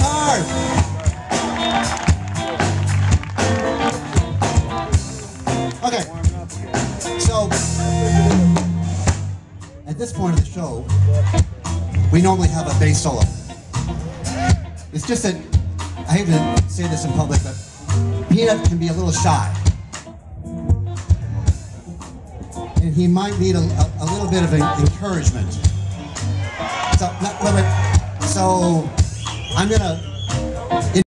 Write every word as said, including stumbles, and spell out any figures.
hard. Okay, so at this point of the show, we normally have a bass solo. It's just that, I hate to say this in public, but Peanut can be a little shy. And he might need a, a, a little bit of encouragement. So, not, wait, wait. so I'm gonna